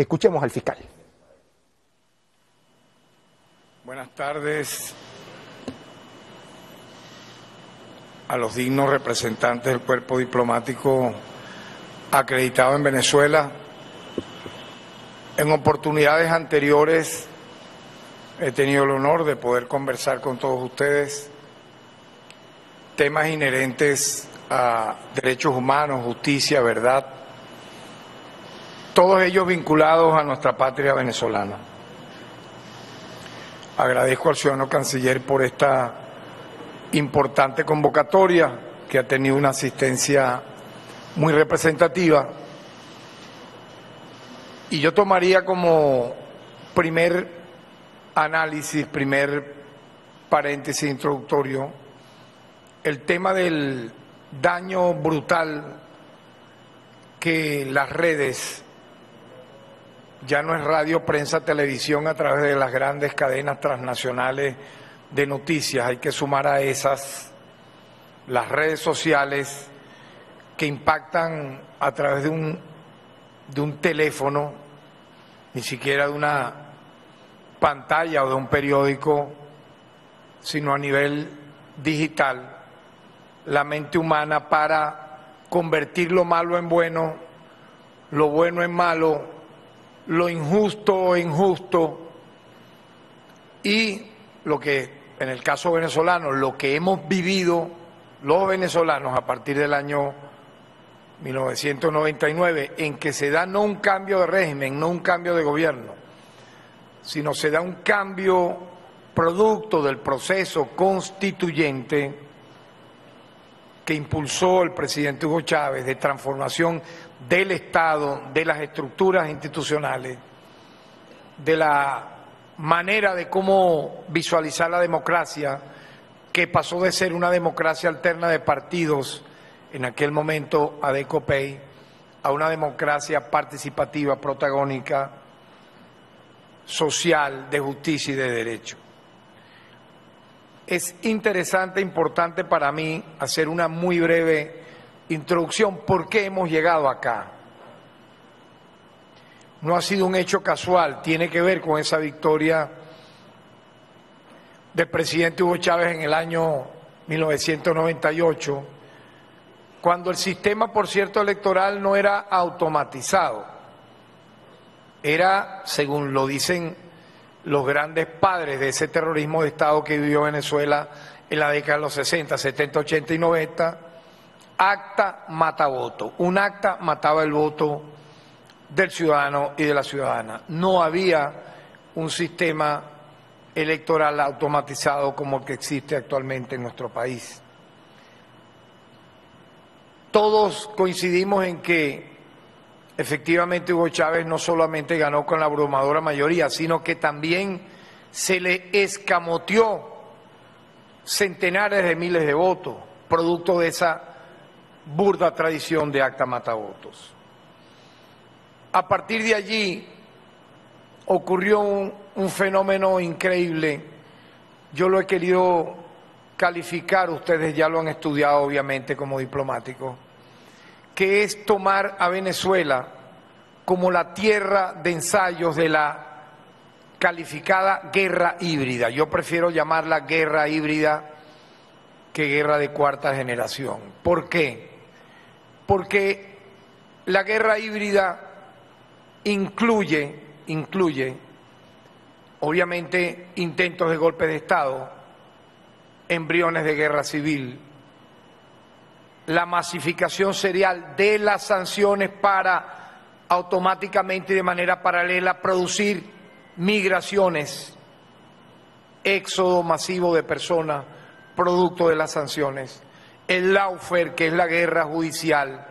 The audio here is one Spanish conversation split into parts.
Escuchemos al fiscal. Buenas tardes a los dignos representantes del cuerpo diplomático acreditado en Venezuela. En oportunidades anteriores he tenido el honor de poder conversar con todos ustedes temas inherentes a derechos humanos, justicia, verdad, todos ellos vinculados a nuestra patria venezolana. Agradezco al ciudadano canciller por esta importante convocatoria que ha tenido una asistencia muy representativa, y yo tomaría como primer análisis, primer paréntesis introductorio, el tema del daño brutal que las redes, ya no es radio, prensa, televisión, a través de las grandes cadenas transnacionales de noticias, hay que sumar a esas las redes sociales que impactan a través de un teléfono, ni siquiera de una pantalla o de un periódico, sino a nivel digital, la mente humana para convertir lo malo en bueno, lo bueno en malo, lo injusto en justo, y lo que en el caso venezolano, lo que hemos vivido los venezolanos a partir del año 1999, en que se da no un cambio de régimen, no un cambio de gobierno, sino se da un cambio producto del proceso constituyente que impulsó el presidente Hugo Chávez de transformación del Estado, de las estructuras institucionales, de la manera de cómo visualizar la democracia, que pasó de ser una democracia alterna de partidos, en aquel momento ADECOPEI, a una democracia participativa, protagónica, social, de justicia y de derecho. Es interesante, importante para mí hacer una muy breve introducción, ¿por qué hemos llegado acá? No ha sido un hecho casual, tiene que ver con esa victoria del presidente Hugo Chávez en el año 1998, cuando el sistema, por cierto, electoral no era automatizado, era, según lo dicen los grandes padres de ese terrorismo de Estado que vivió Venezuela en la década de los 60, 70, 80 y 90, acta mata voto. Un acta mataba el voto del ciudadano y de la ciudadana. No había un sistema electoral automatizado como el que existe actualmente en nuestro país. Todos coincidimos en que efectivamente Hugo Chávez no solamente ganó con la abrumadora mayoría, sino que también se le escamoteó centenares de miles de votos, producto de esa burda tradición de acta matavotos. A partir de allí ocurrió un fenómeno increíble, yo lo he querido calificar, ustedes ya lo han estudiado obviamente como diplomáticos, que es tomar a Venezuela como la tierra de ensayos de la calificada guerra híbrida. Yo prefiero llamarla guerra híbrida que guerra de cuarta generación. ¿Por qué? Porque la guerra híbrida incluye obviamente intentos de golpe de Estado, embriones de guerra civil, la masificación serial de las sanciones para automáticamente y de manera paralela producir migraciones, éxodo masivo de personas producto de las sanciones, el lawfare, que es la guerra judicial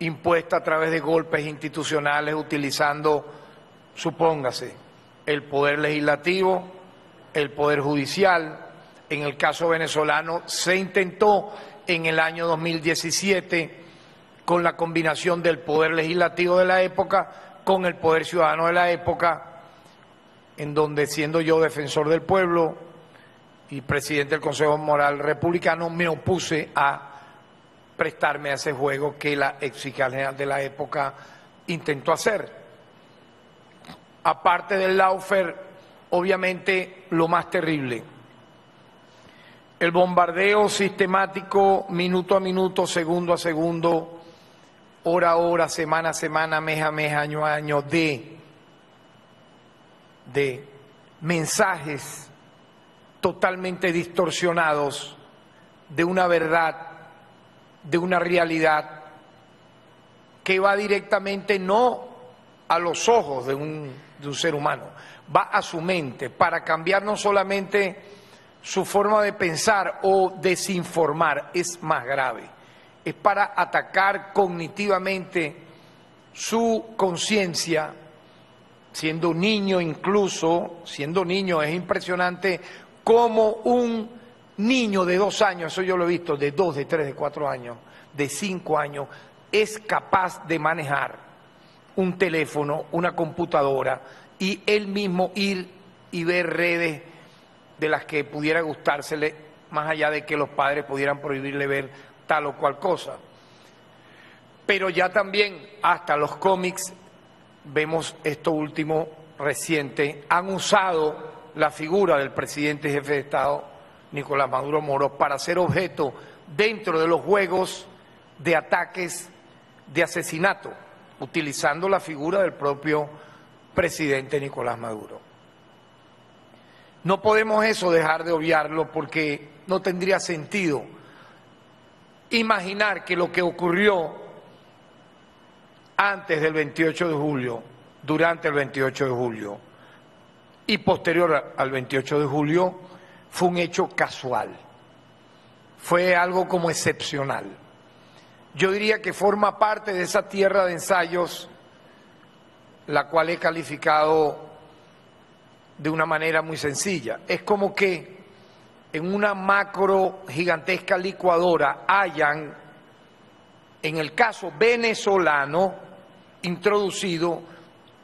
impuesta a través de golpes institucionales utilizando, supóngase, el poder legislativo, el poder judicial. En el caso venezolano se intentó en el año 2017 con la combinación del poder legislativo de la época con el poder ciudadano de la época, en donde, siendo yo defensor del pueblo y presidente del Consejo Moral Republicano, me opuse a prestarme a ese juego que la ex fiscal general de la época intentó hacer. aparte del Laufer, obviamente lo más terrible, el bombardeo sistemático, minuto a minuto, segundo a segundo, hora a hora, semana a semana, mes a mes, año a año, de mensajes totalmente distorsionados de una verdad, de una realidad que va directamente no a los ojos de un ser humano, va a su mente para cambiar no solamente su forma de pensar o desinformar, es más grave, es para atacar cognitivamente su conciencia, siendo un niño incluso, siendo niño es impresionante cómo un niño de 2 años, eso yo lo he visto, de 2, de 3, de 4 años, de 5 años, es capaz de manejar un teléfono, una computadora y él mismo ir y ver redes de las que pudiera gustársele, más allá de que los padres pudieran prohibirle ver tal o cual cosa. Pero ya también hasta los cómics, vemos esto último reciente, han usado la figura del presidente y jefe de Estado, Nicolás Maduro Moro, para ser objeto dentro de los juegos de ataques, de asesinato, utilizando la figura del propio presidente Nicolás Maduro. No podemos eso dejar de obviarlo porque no tendría sentido imaginar que lo que ocurrió antes del 28 de julio, durante el 28 de julio y posterior al 28 de julio, fue un hecho casual, fue algo como excepcional. Yo diría que forma parte de esa tierra de ensayos, la cual he calificado de una manera muy sencilla. Es como que en una macro gigantesca licuadora hayan, en el caso venezolano, introducido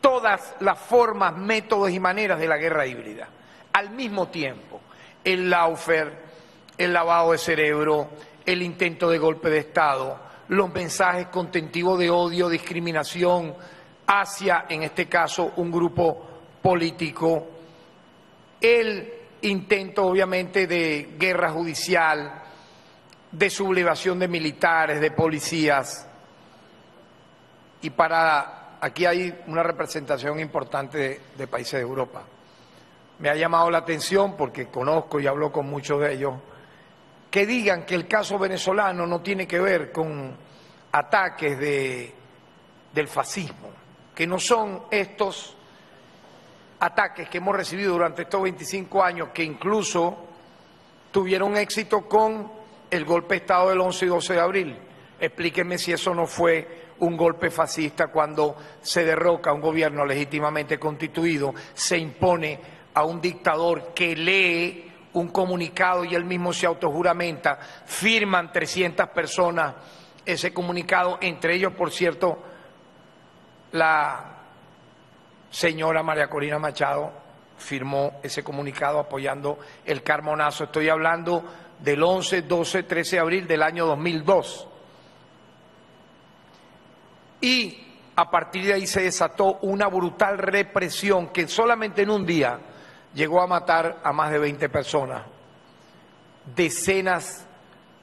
todas las formas, métodos y maneras de la guerra híbrida, al mismo tiempo. El Laufer, el lavado de cerebro, el intento de golpe de Estado, los mensajes contentivos de odio, discriminación hacia, en este caso, un grupo político, el intento, obviamente, de guerra judicial, de sublevación de militares, de policías. Y para aquí hay una representación importante de países de Europa. Me ha llamado la atención, porque conozco y hablo con muchos de ellos, que digan que el caso venezolano no tiene que ver con ataques del fascismo, que no son estos ataques que hemos recibido durante estos 25 años, que incluso tuvieron éxito con el golpe de Estado del 11 y 12 de abril. Explíquenme si eso no fue un golpe fascista cuando se derroca un gobierno legítimamente constituido, se impone a un dictador que lee un comunicado y él mismo se autojuramenta, firman 300 personas ese comunicado, entre ellos, por cierto, la señora María Corina Machado firmó ese comunicado apoyando el carbonazo. Estoy hablando del 11, 12, 13 de abril del año 2002. Y a partir de ahí se desató una brutal represión que solamente en un día llegó a matar a más de 20 personas, decenas,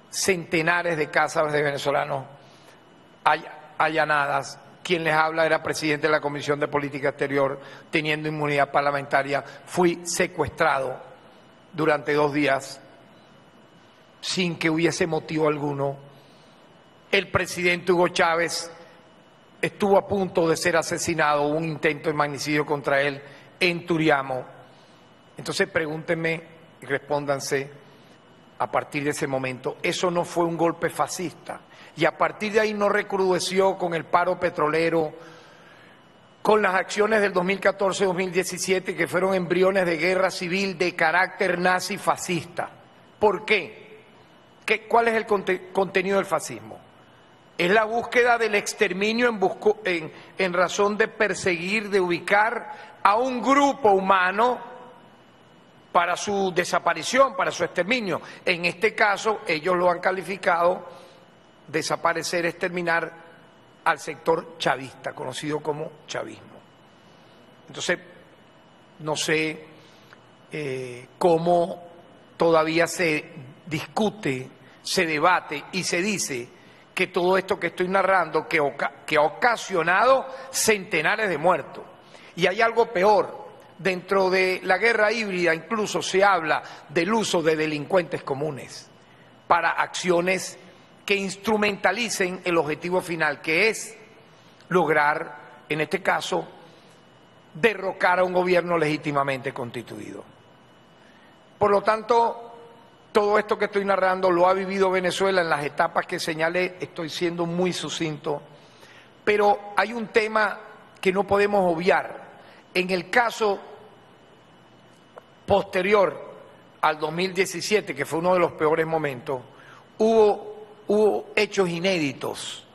centenares de casas de venezolanos allanadas. Quien les habla era presidente de la Comisión de Política Exterior, teniendo inmunidad parlamentaria. Fui secuestrado durante 2 días sin que hubiese motivo alguno. El presidente Hugo Chávez estuvo a punto de ser asesinado, un intento de magnicidio contra él en Turiamo. Entonces pregúntenme y respóndanse a partir de ese momento, eso no fue un golpe fascista, y a partir de ahí no recrudeció con el paro petrolero, con las acciones del 2014-2017 que fueron embriones de guerra civil de carácter nazi fascista. ¿Por qué? ¿Cuál es el contenido del fascismo? Es la búsqueda del exterminio en razón de perseguir, de ubicar a un grupo humano para su desaparición, para su exterminio. En este caso, ellos lo han calificado desaparecer, exterminar al sector chavista, conocido como chavismo. Entonces, no sé cómo todavía se discute, se debate y se dice que todo esto que estoy narrando, que ha ocasionado centenares de muertos. Y hay algo peor. Dentro de la guerra híbrida incluso se habla del uso de delincuentes comunes para acciones que instrumentalicen el objetivo final, que es lograr, en este caso, derrocar a un gobierno legítimamente constituido. Por lo tanto, todo esto que estoy narrando lo ha vivido Venezuela en las etapas que señalé, estoy siendo muy sucinto, pero hay un tema que no podemos obviar. En el caso posterior al 2017, que fue uno de los peores momentos, hubo hechos inéditos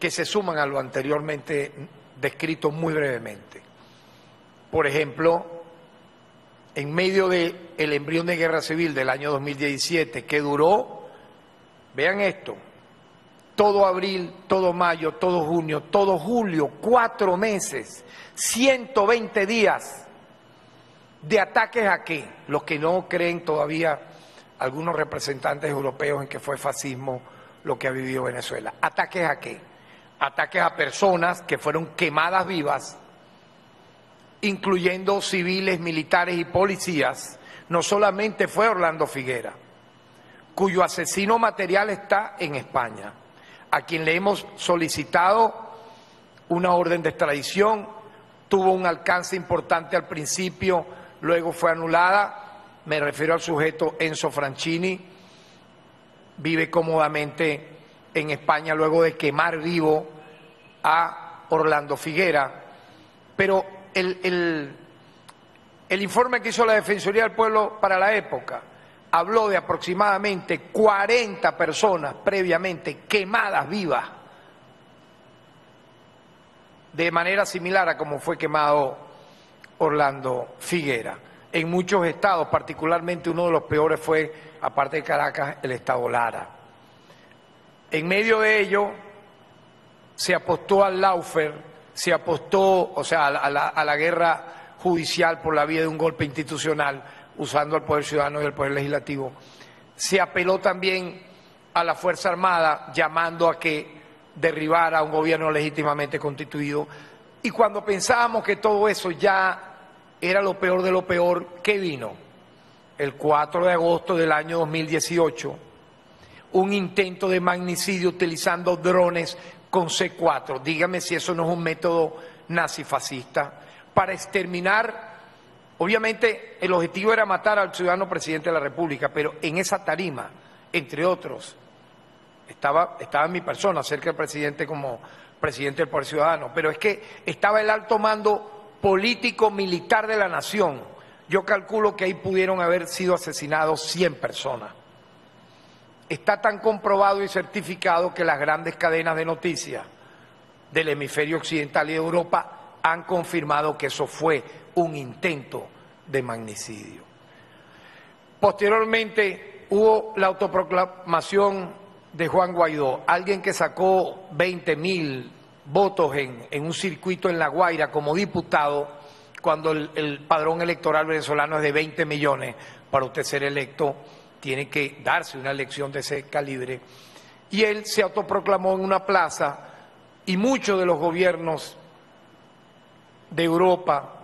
que se suman a lo anteriormente descrito muy brevemente. Por ejemplo, en medio del embrión de guerra civil del año 2017, que duró, vean esto, todo abril, todo mayo, todo junio, todo julio, 4 meses, 120 días de ataques a qué, los que no creen todavía algunos representantes europeos en que fue fascismo lo que ha vivido Venezuela. ¿Ataques a qué? Ataques a personas que fueron quemadas vivas, incluyendo civiles, militares y policías. No solamente fue Orlando Figuera, cuyo asesino material está en España, a quien le hemos solicitado una orden de extradición, tuvo un alcance importante al principio, luego fue anulada. Me refiero al sujeto Enzo Franchini, vive cómodamente en España luego de quemar vivo a Orlando Figuera. Pero el informe que hizo la Defensoría del Pueblo para la época habló de aproximadamente 40 personas previamente quemadas vivas, de manera similar a como fue quemado Orlando Figuera. En muchos estados, particularmente uno de los peores fue, aparte de Caracas, el estado Lara. En medio de ello, se apostó al Laufer, se apostó, o sea, a la guerra judicial por la vía de un golpe institucional, usando al Poder Ciudadano y al Poder Legislativo. Se apeló también a la Fuerza Armada, llamando a que derribara a un gobierno legítimamente constituido. Y cuando pensábamos que todo eso ya era lo peor de lo peor, ¿qué vino? El 4 de agosto del año 2018, un intento de magnicidio utilizando drones con C4. Dígame si eso no es un método nazifascista para exterminar. Obviamente el objetivo era matar al ciudadano presidente de la República, pero en esa tarima, entre otros, estaba mi persona, cerca del presidente como presidente del Poder Ciudadano, pero es que estaba el alto mando político militar de la nación. Yo calculo que ahí pudieron haber sido asesinados 100 personas. Está tan comprobado y certificado que las grandes cadenas de noticias del hemisferio occidental y de Europa han confirmado que eso fue un intento de magnicidio. Posteriormente hubo la autoproclamación de Juan Guaidó, alguien que sacó 20.000 votos en un circuito en La Guaira como diputado, cuando el padrón electoral venezolano es de 20 millones. Para usted ser electo tiene que darse una elección de ese calibre. Y él se autoproclamó en una plaza y muchos de los gobiernos de Europa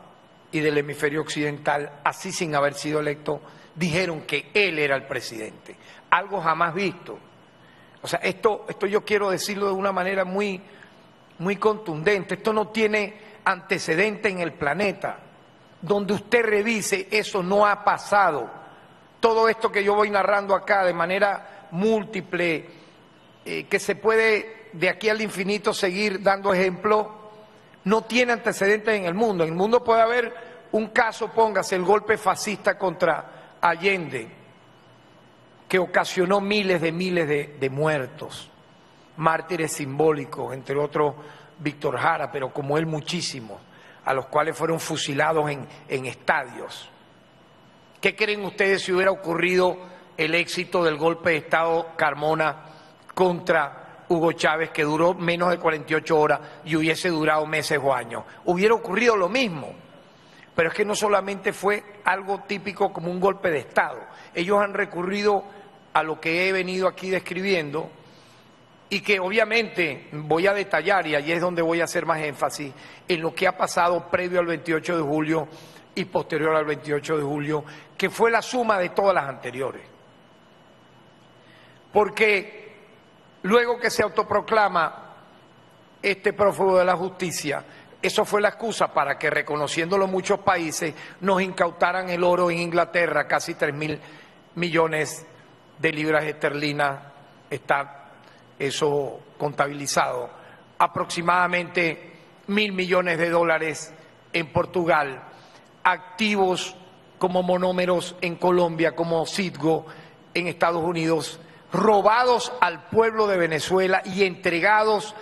y del hemisferio occidental, así sin haber sido electo, dijeron que él era el presidente. Algo jamás visto. O sea, esto yo quiero decirlo de una manera muy contundente, esto no tiene antecedente en el planeta. Donde usted revise, eso no ha pasado. Todo esto que yo voy narrando acá de manera múltiple, que se puede de aquí al infinito seguir dando ejemplo, no tiene antecedentes en el mundo. En el mundo puede haber un caso, póngase, el golpe fascista contra Allende, que ocasionó miles de muertos, mártires simbólicos, entre otros Víctor Jara, pero como él muchísimos, a los cuales fueron fusilados en estadios. ¿Qué creen ustedes si hubiera ocurrido el éxito del golpe de Estado Carmona contra Hugo Chávez, que duró menos de 48 horas y hubiese durado meses o años. Hubiera ocurrido lo mismo, pero es que no solamente fue algo típico como un golpe de Estado. Ellos han recurrido a lo que he venido aquí describiendo y que obviamente voy a detallar, y allí es donde voy a hacer más énfasis, en lo que ha pasado previo al 28 de julio y posterior al 28 de julio, que fue la suma de todas las anteriores. Porque luego que se autoproclama este prófugo de la justicia, eso fue la excusa para que, reconociéndolo muchos países, nos incautaran el oro en Inglaterra, casi 3.000 millones de libras esterlinas, está eso contabilizado, aproximadamente $1.000 millones en Portugal, activos como monómeros en Colombia, como Citgo en Estados Unidos, robados al pueblo de Venezuela y entregados,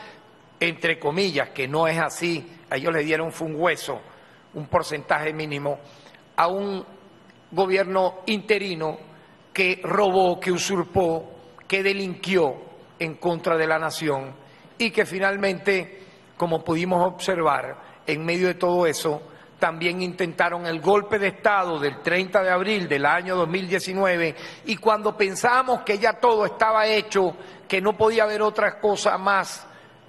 entre comillas, que no es así, a ellos le dieron fue un hueso, un porcentaje mínimo, a un gobierno interino que robó, que usurpó, que delinquió en contra de la nación y que finalmente, como pudimos observar, en medio de todo eso, también intentaron el golpe de Estado del 30 de abril del año 2019, y cuando pensábamos que ya todo estaba hecho, que no podía haber otra cosa más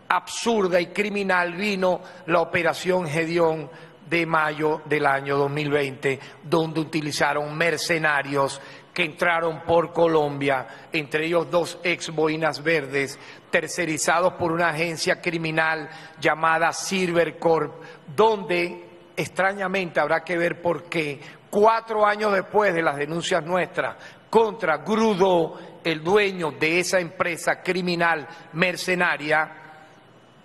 absurda y criminal, vino la operación Gedeón de mayo del año 2020, donde utilizaron mercenarios que entraron por Colombia, entre ellos dos ex boinas verdes, tercerizados por una agencia criminal llamada Silvercorp, donde extrañamente, habrá que ver por qué, 4 años después de las denuncias nuestras contra Guaidó, el dueño de esa empresa criminal mercenaria,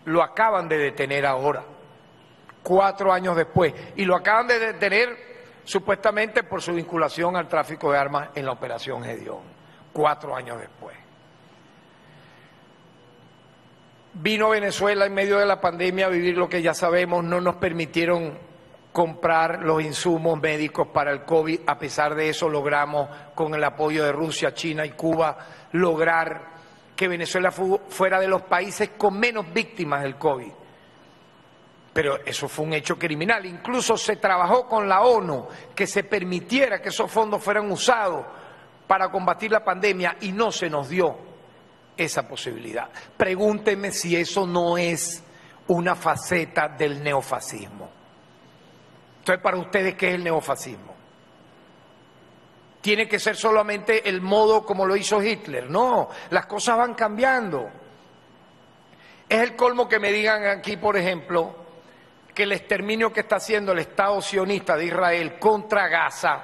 lo acaban de detener ahora, 4 años después, y lo acaban de detener supuestamente por su vinculación al tráfico de armas en la operación Gedeón, 4 años después. Vino Venezuela en medio de la pandemia a vivir lo que ya sabemos, no nos permitieron comprar los insumos médicos para el COVID, a pesar de eso logramos, con el apoyo de Rusia, China y Cuba, lograr que Venezuela fuera de los países con menos víctimas del COVID. Pero eso fue un hecho criminal. Incluso se trabajó con la ONU que se permitiera que esos fondos fueran usados para combatir la pandemia y no se nos dio esa posibilidad. Pregúntenme si eso no es una faceta del neofascismo. Entonces, para ustedes, ¿qué es el neofascismo? Tiene que ser solamente el modo como lo hizo Hitler. No, las cosas van cambiando. Es el colmo que me digan aquí, por ejemplo, que el exterminio que está haciendo el Estado sionista de Israel contra Gaza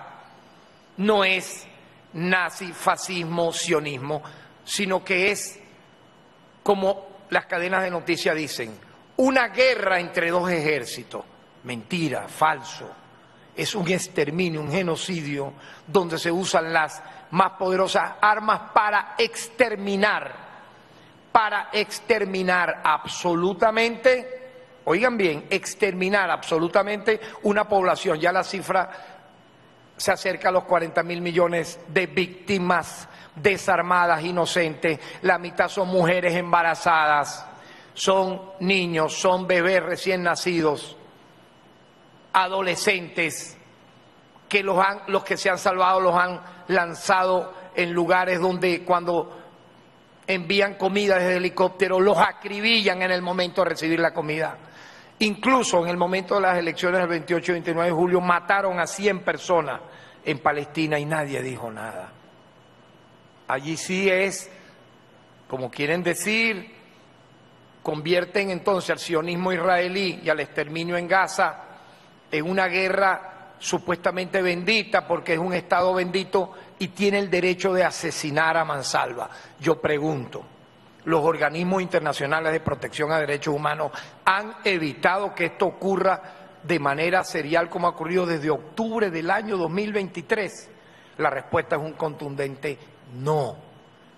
no es nazi, fascismo, sionismo, sino que es, como las cadenas de noticias dicen, una guerra entre dos ejércitos. Mentira, falso. Es un exterminio, un genocidio, donde se usan las más poderosas armas para exterminar absolutamente, oigan bien, exterminar absolutamente una población. Ya la cifra se acerca a los 40.000 millones de víctimas desarmadas, inocentes, la mitad son mujeres embarazadas, son niños, son bebés recién nacidos, adolescentes, que los que se han salvado los han lanzado en lugares donde, cuando envían comida desde helicóptero, los acribillan en el momento de recibir la comida. Incluso en el momento de las elecciones del 28 y 29 de julio mataron a 100 personas en Palestina y nadie dijo nada. Allí sí es, como quieren decir, convierten entonces al sionismo israelí y al exterminio en Gaza en una guerra supuestamente bendita, porque es un Estado bendito y tiene el derecho de asesinar a mansalva. Yo pregunto, ¿los organismos internacionales de protección a derechos humanos han evitado que esto ocurra de manera serial como ha ocurrido desde octubre del año 2023? La respuesta es un contundente no.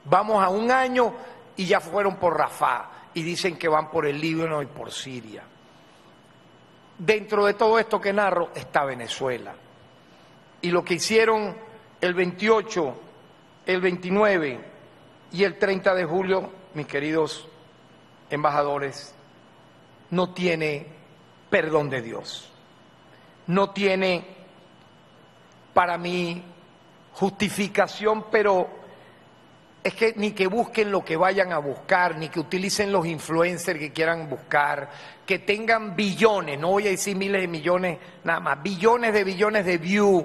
Vamos a un año y ya fueron por Rafah y dicen que van por el Líbano y por Siria. Dentro de todo esto que narro está Venezuela. Y lo que hicieron el 28, el 29 y el 30 de julio, mis queridos embajadores, no tiene perdón de Dios, no tiene para mí justificación, pero es que ni que busquen lo que vayan a buscar, ni que utilicen los influencers que quieran buscar, que tengan billones, no voy a decir miles de millones, nada más, billones de views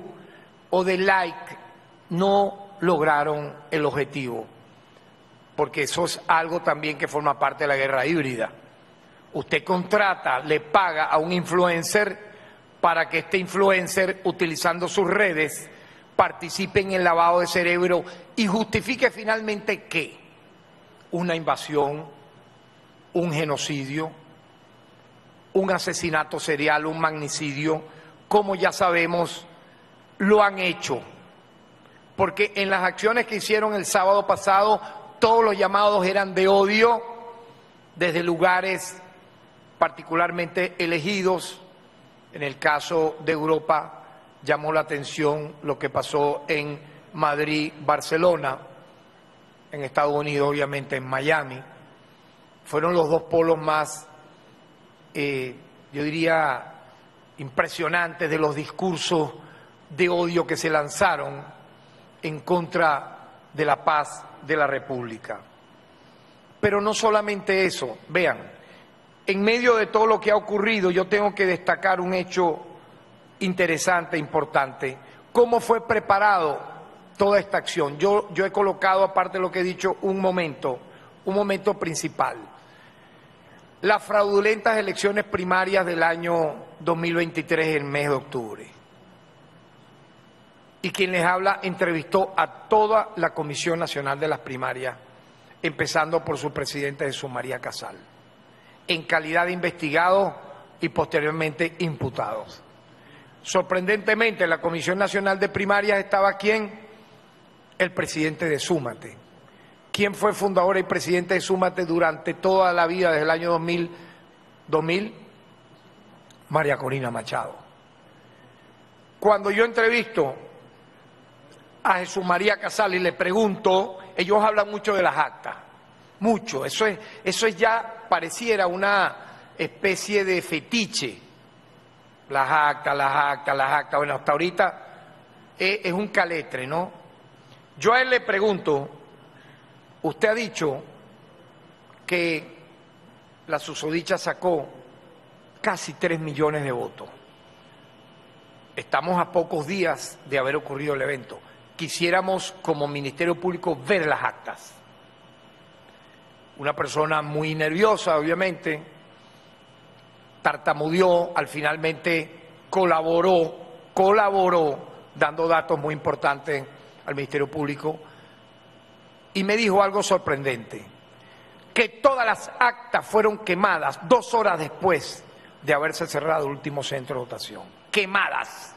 o de like, no lograron el objetivo, porque eso es algo también que forma parte de la guerra híbrida. Usted contrata, le paga a un influencer para que este influencer, utilizando sus redes, participe en el lavado de cerebro y justifique finalmente ¿qué? Una invasión, un genocidio, un asesinato serial, un magnicidio, como ya sabemos, lo han hecho. Porque en las acciones que hicieron el sábado pasado, todos los llamados eran de odio, desde lugares particularmente elegidos. En el caso de Europa, llamó la atención lo que pasó en Madrid, Barcelona, en Estados Unidos, obviamente en Miami. Fueron los dos polos más, yo diría, impresionantes de los discursos de odio que se lanzaron en contra de la paz de la República. Pero no solamente eso, vean. En medio de todo lo que ha ocurrido, yo tengo que destacar un hecho interesante, importante. ¿Cómo fue preparado toda esta acción? Yo he colocado, aparte de lo que he dicho, un momento principal. Las fraudulentas elecciones primarias del año 2023, en el mes de octubre. Y quien les habla entrevistó a toda la Comisión Nacional de las Primarias, empezando por su presidente Jesús María Casal, en calidad de investigados y posteriormente imputados. Sorprendentemente, en la Comisión Nacional de Primarias estaba ¿quién? El presidente de Súmate. ¿Quién fue fundador y presidente de Súmate durante toda la vida, desde el año 2000? María Corina Machado. Cuando yo entrevisto a Jesús María Casal y le pregunto, ellos hablan mucho de las actas. Mucho, eso es ya pareciera una especie de fetiche, las actas, bueno, hasta ahorita es un caletre, ¿no? Yo a él le pregunto, usted ha dicho que la susodicha sacó casi 3 millones de votos. Estamos a pocos días de haber ocurrido el evento. Quisiéramos, como Ministerio Público, ver las actas. Una persona muy nerviosa, obviamente, tartamudeó, al finalmente colaboró, dando datos muy importantes al Ministerio Público, y me dijo algo sorprendente, que todas las actas fueron quemadas 2 horas después de haberse cerrado el último centro de votación. Quemadas.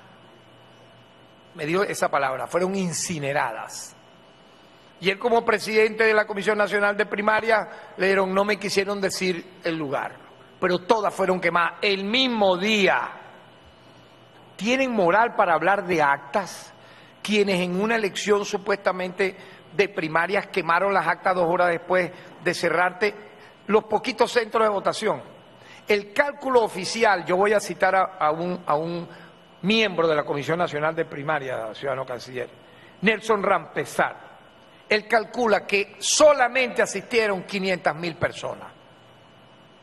Me dijo esa palabra, fueron incineradas. Y él, como presidente de la Comisión Nacional de Primarias, le dieron, no me quisieron decir el lugar, pero todas fueron quemadas el mismo día. ¿Tienen moral para hablar de actas? Quienes en una elección supuestamente de primarias quemaron las actas 2 horas después de cerrarte los poquitos centros de votación. El cálculo oficial, yo voy a citar a un miembro de la Comisión Nacional de Primarias, ciudadano canciller, Nelson Rampesar. Él calcula que solamente asistieron 500.000 personas.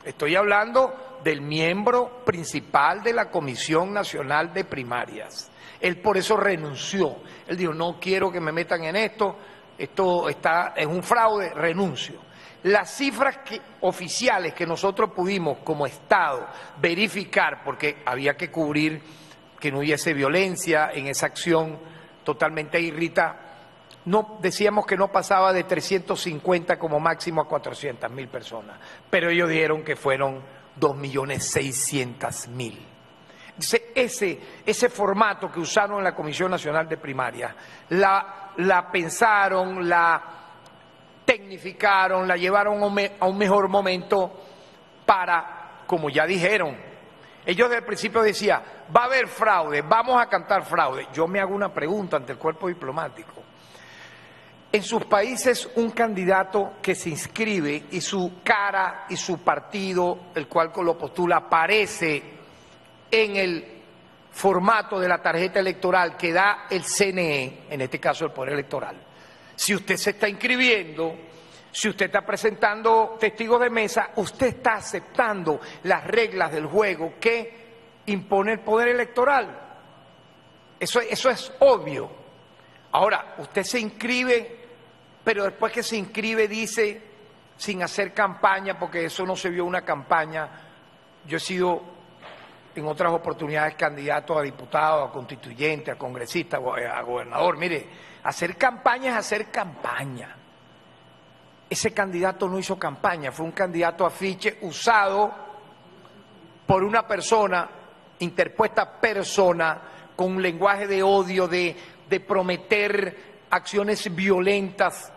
Estoy hablando del miembro principal de la Comisión Nacional de Primarias. Él por eso renunció. Él dijo, no quiero que me metan en esto, es un fraude, renuncio. Las cifras oficiales que nosotros pudimos como Estado verificar, porque había que cubrir que no hubiese violencia en esa acción totalmente irritada, no, decíamos que no pasaba de 350 como máximo a 400.000 personas, pero ellos dijeron que fueron 2.600.000. Ese formato que usaron en la Comisión Nacional de Primarias, la pensaron, la tecnificaron, la llevaron a un mejor momento para, como ya dijeron, ellos desde el principio decían, va a haber fraude, vamos a cantar fraude. Yo me hago una pregunta ante el cuerpo diplomático. en sus países un candidato que se inscribe y su cara y su partido, el cual lo postula, aparece en el formato de la tarjeta electoral que da el CNE, en este caso el Poder Electoral. Si usted se está inscribiendo, si usted está presentando testigos de mesa, usted está aceptando las reglas del juego que impone el Poder Electoral. Eso es obvio. Ahora, usted se inscribe, pero después que se inscribe dice, sin hacer campaña, porque eso no se vio una campaña. Yo he sido en otras oportunidades candidato a diputado, a constituyente, a congresista, a gobernador. Mire, hacer campaña es hacer campaña. Ese candidato no hizo campaña, fue un candidato afiche usado por una persona, interpuesta persona, con un lenguaje de odio, de prometer acciones violentas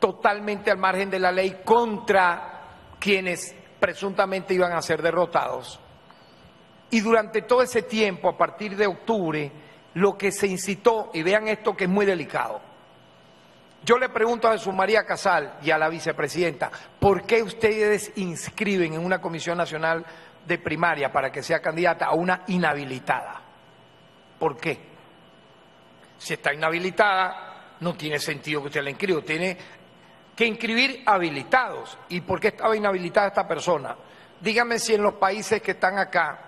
totalmente al margen de la ley contra quienes presuntamente iban a ser derrotados. Y durante todo ese tiempo, a partir de octubre, lo que se incitó, y vean esto que es muy delicado, yo le pregunto a Jesús María Casal y a la vicepresidenta, ¿por qué ustedes inscriben en una comisión nacional de primaria para que sea candidata a una inhabilitada? ¿Por qué? Si está inhabilitada, no tiene sentido que usted la inscriba. Tiene que inscribir habilitados. ¿Y por qué estaba inhabilitada esta persona? Dígame si en los países que están acá,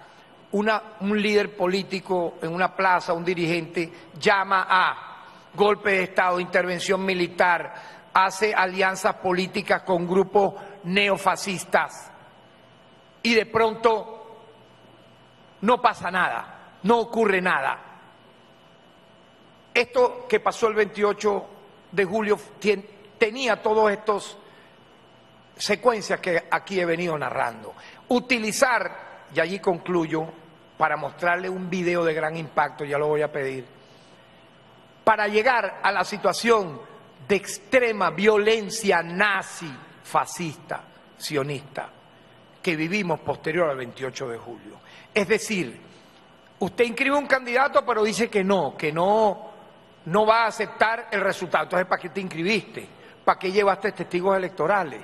un líder político en una plaza, un dirigente, llama a golpe de Estado, intervención militar, hace alianzas políticas con grupos neofascistas y de pronto no pasa nada. No ocurre nada. Esto que pasó el 28 de julio tenía todas estas secuencias que aquí he venido narrando. Utilizar, y allí concluyo, para mostrarle un video de gran impacto, ya lo voy a pedir, para llegar a la situación de extrema violencia nazi, fascista, sionista, que vivimos posterior al 28 de julio. Es decir, usted inscribe un candidato, pero dice que no va a aceptar el resultado. Entonces, ¿para qué te inscribiste? ¿Para qué llevaste testigos electorales?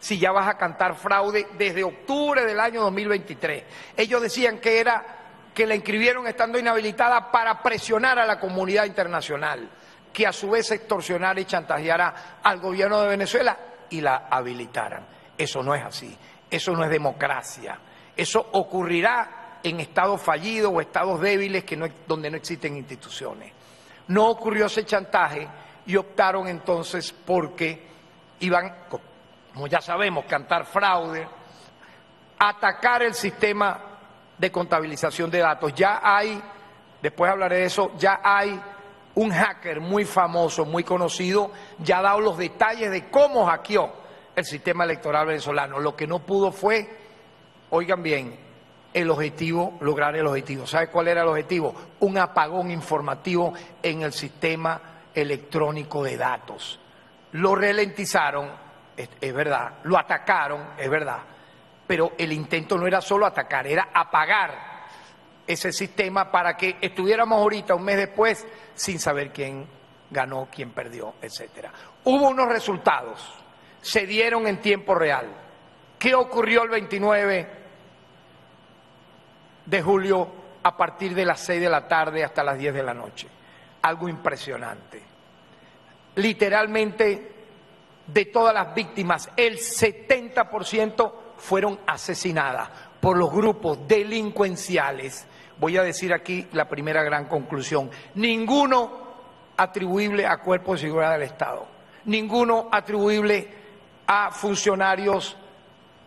Si ya vas a cantar fraude desde octubre del año 2023. Ellos decían que la inscribieron estando inhabilitada para presionar a la comunidad internacional, que a su vez extorsionara y chantajeara al gobierno de Venezuela y la habilitaran. Eso no es así. Eso no es democracia. Eso ocurrirá en estados fallidos o estados débiles donde no existen instituciones. No ocurrió ese chantaje y optaron entonces porque iban, como ya sabemos, cantar fraude, atacar el sistema de contabilización de datos. Ya hay, después hablaré de eso, ya hay un hacker muy famoso, muy conocido, ya ha dado los detalles de cómo hackeó el sistema electoral venezolano. Lo que no pudo fue, oigan bien, el objetivo, lograr el objetivo. ¿Sabe cuál era el objetivo? Un apagón informativo en el sistema electrónico de datos. Lo ralentizaron, es verdad, lo atacaron, es verdad, pero el intento no era solo atacar, era apagar ese sistema para que estuviéramos ahorita, un mes después, sin saber quién ganó, quién perdió, etcétera. Hubo unos resultados, se dieron en tiempo real. ¿Qué ocurrió el 29 de julio a partir de las 6 de la tarde hasta las 10 de la noche? Algo impresionante. Literalmente, de todas las víctimas, el 70% fueron asesinadas por los grupos delincuenciales. Voy a decir aquí la primera gran conclusión. Ninguno atribuible a cuerpos de seguridad del Estado. Ninguno atribuible a funcionarios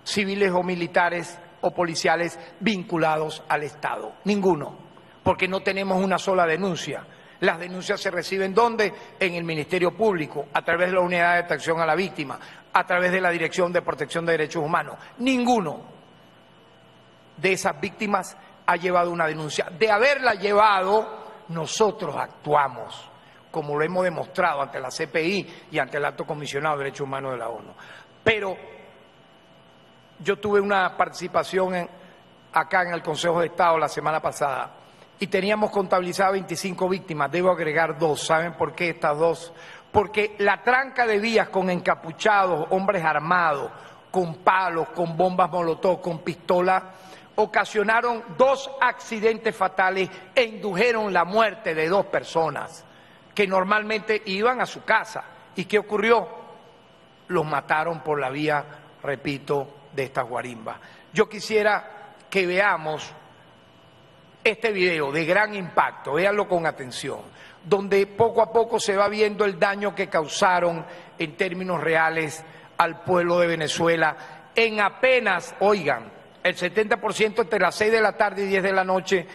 civiles o militares o policiales vinculados al Estado. Ninguno, porque no tenemos una sola denuncia. Las denuncias se reciben ¿dónde? En el Ministerio Público, a través de la Unidad de Atención a la Víctima, a través de la Dirección de Protección de Derechos Humanos. Ninguno de esas víctimas ha llevado una denuncia. De haberla llevado, nosotros actuamos, como lo hemos demostrado ante la CPI y ante el Alto Comisionado de Derechos Humanos de la ONU. Pero yo tuve una participación acá en el Consejo de Estado la semana pasada y teníamos contabilizadas 25 víctimas. Debo agregar dos. ¿Saben por qué estas dos? porque la tranca de vías con encapuchados, hombres armados, con palos, con bombas molotov, con pistolas, ocasionaron 2 accidentes fatales e indujeron la muerte de 2 personas que normalmente iban a su casa. ¿Y qué ocurrió? Los mataron por la vía, repito, de estas guarimbas. Yo quisiera que veamos este video de gran impacto, véanlo con atención, donde poco a poco se va viendo el daño que causaron en términos reales al pueblo de Venezuela en apenas, oigan, el 70% entre las 6 de la tarde y 10 de la noche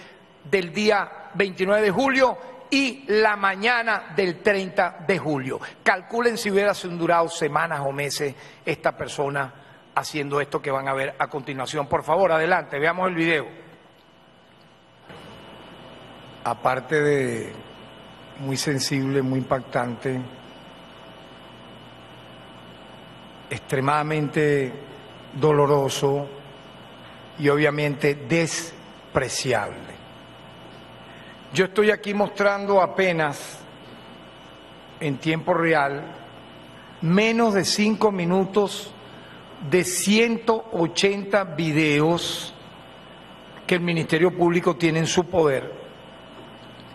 del día 29 de julio y la mañana del 30 de julio. Calculen si hubiera durado semanas o meses esta persona haciendo esto que van a ver a continuación. Por favor, adelante, veamos el video. Aparte de muy sensible, muy impactante, extremadamente doloroso y obviamente despreciable. Yo estoy aquí mostrando apenas en tiempo real menos de 5 minutos de 180 videos que el Ministerio Público tiene en su poder,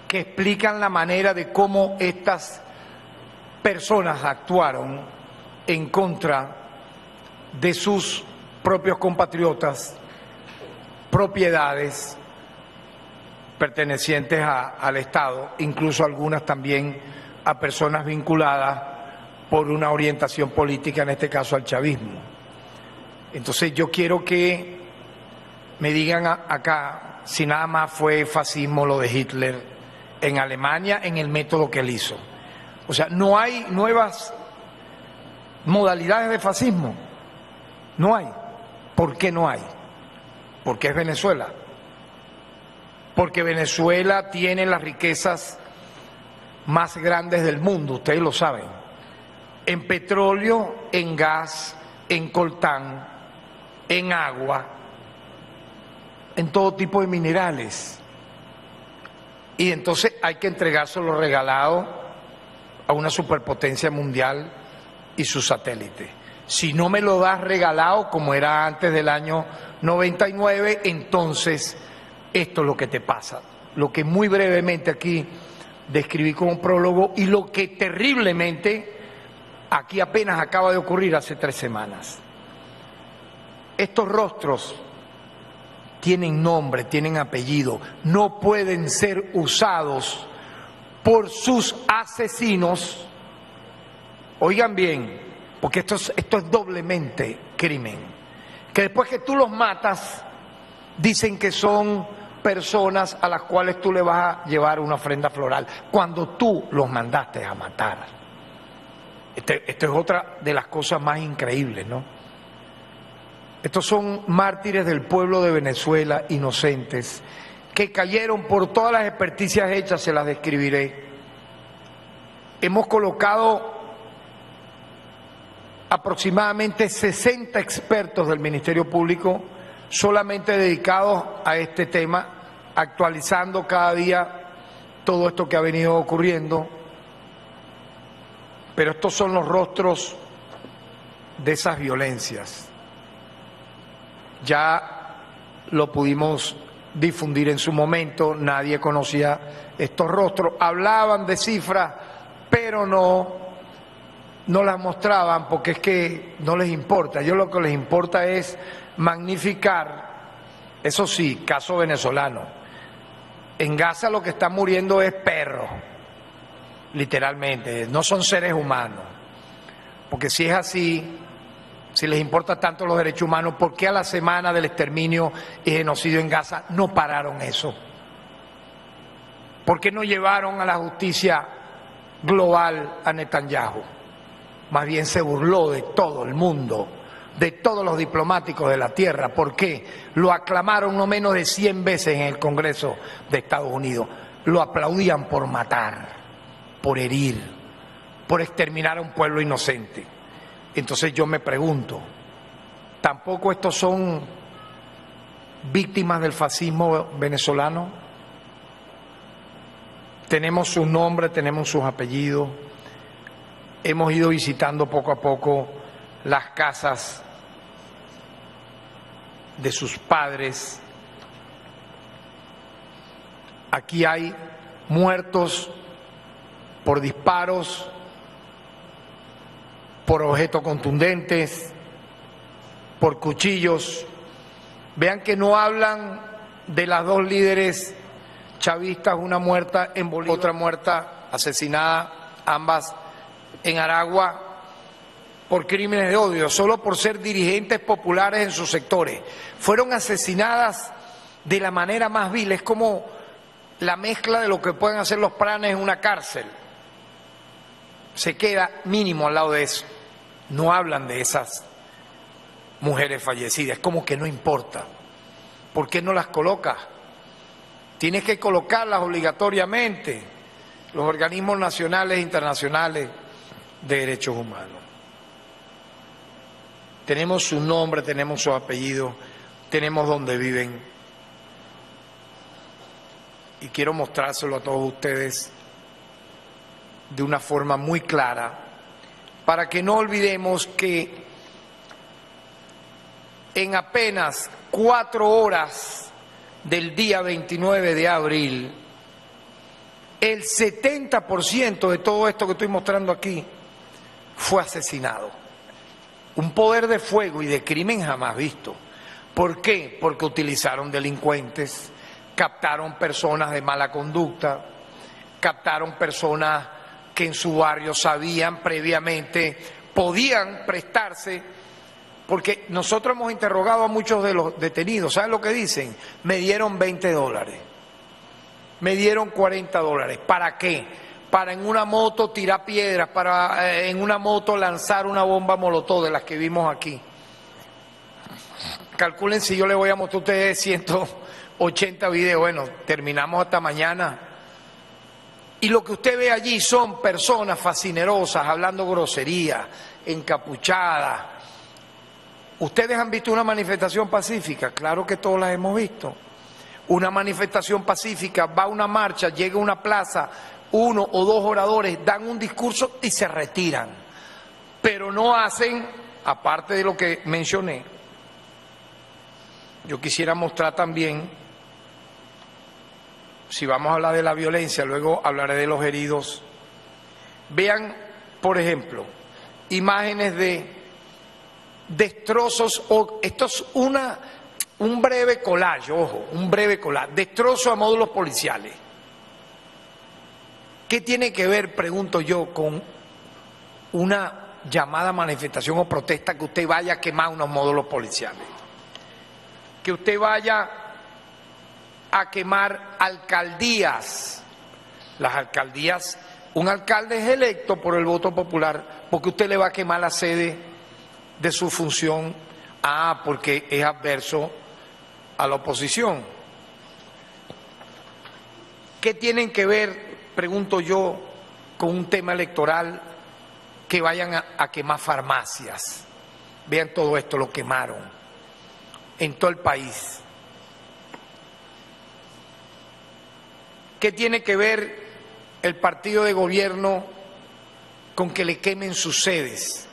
que explican la manera de cómo estas personas actuaron en contra de sus propios compatriotas, propiedades pertenecientes al Estado, incluso algunas también a personas vinculadas por una orientación política, en este caso al chavismo. Entonces yo quiero que me digan acá si nada más fue fascismo lo de Hitler en Alemania, en el método que él hizo. O sea, no hay nuevas modalidades de fascismo, no hay. ¿Por qué no hay? Porque es Venezuela, porque Venezuela tiene las riquezas más grandes del mundo, ustedes lo saben, en petróleo, en gas, en coltán, en agua, en todo tipo de minerales. Y entonces hay que entregárselo regalado a una superpotencia mundial y sus satélites. Si no me lo das regalado, como era antes del año 99, entonces esto es lo que te pasa, lo que muy brevemente aquí describí como un prólogo y lo que terriblemente aquí apenas acaba de ocurrir hace 3 semanas. Estos rostros tienen nombre, tienen apellido, no pueden ser usados por sus asesinos, oigan bien, porque esto es doblemente crimen, que después que tú los matas, dicen que son personas a las cuales tú le vas a llevar una ofrenda floral, cuando tú los mandaste a matar. Esto es otra de las cosas más increíbles, ¿no? Estos son mártires del pueblo de Venezuela, inocentes, que cayeron por todas las experticias hechas, se las describiré. Hemos colocado aproximadamente 60 expertos del Ministerio Público solamente dedicados a este tema, actualizando cada día todo esto que ha venido ocurriendo. Pero estos son los rostros de esas violencias. Ya lo pudimos difundir en su momento, nadie conocía estos rostros. Hablaban de cifras, pero no las mostraban porque es que no les importa. Yo lo que les importa es magnificar, eso sí, caso venezolano. En Gaza lo que están muriendo es perros, literalmente, no son seres humanos. Porque si es así, si les importa tanto los derechos humanos, ¿por qué a la semana del exterminio y genocidio en Gaza no pararon eso? ¿Por qué no llevaron a la justicia global a Netanyahu? Más bien se burló de todo el mundo, de todos los diplomáticos de la tierra. ¿Por qué? Lo aclamaron no menos de 100 veces en el Congreso de Estados Unidos. Lo aplaudían por matar, por herir, por exterminar a un pueblo inocente. Entonces yo me pregunto, ¿tampoco estos son víctimas del fascismo venezolano? Tenemos sus nombres, tenemos sus apellidos. hemos ido visitando poco a poco las casas de sus padres. Aquí hay muertos por disparos, por objetos contundentes, por cuchillos. Vean que no hablan de las dos líderes chavistas, una muerta en Bolívar, otra muerta asesinada, ambas en Aragua, por crímenes de odio, solo por ser dirigentes populares en sus sectores. Fueron asesinadas de la manera más vil, es como la mezcla de lo que pueden hacer los pranes en una cárcel. Se queda mínimo al lado de eso. No hablan de esas mujeres fallecidas, como que no importa. ¿Por qué no las colocas? Tienes que colocarlas obligatoriamente, los organismos nacionales e internacionales de derechos humanos. Tenemos su nombre, tenemos su apellido, tenemos dónde viven. Y quiero mostrárselo a todos ustedes de una forma muy clara, para que no olvidemos que en apenas 4 horas del día 29 de abril, el 70% de todo esto que estoy mostrando aquí fue asesinado. Un poder de fuego y de crimen jamás visto. ¿Por qué? Porque utilizaron delincuentes, captaron personas de mala conducta, captaron personas que en su barrio sabían previamente, podían prestarse, porque nosotros hemos interrogado a muchos de los detenidos. ¿Saben lo que dicen? Me dieron $20, me dieron $40. ¿Para qué? Para en una moto tirar piedras, para en una moto lanzar una bomba molotov de las que vimos aquí. Calculen si yo le voy a mostrar a ustedes 180 videos. Bueno, terminamos hasta mañana. Y lo que usted ve allí son personas fascinerosas, hablando groserías, encapuchadas. ¿Ustedes han visto una manifestación pacífica? Claro que todas las hemos visto. Una manifestación pacífica, va a una marcha, llega a una plaza, 1 o 2 oradores dan un discurso y se retiran, pero no hacen, aparte de lo que mencioné. Yo quisiera mostrar también, si vamos a hablar de la violencia, luego hablaré de los heridos. Vean, por ejemplo, imágenes de destrozos. Esto es un breve collage, ojo, un breve collage, destrozo a módulos policiales. ¿Qué tiene que ver, pregunto yo, con una llamada manifestación o protesta que usted vaya a quemar unos módulos policiales? Que usted vaya a quemar alcaldías. Las alcaldías, un alcalde es electo por el voto popular, porque usted le va a quemar la sede de su función, porque es adverso a la oposición. ¿Qué tienen que ver, pregunto yo, con un tema electoral que vayan a quemar farmacias? Vean todo esto, lo quemaron en todo el país. ¿Qué tiene que ver el partido de gobierno con que le quemen sus sedes?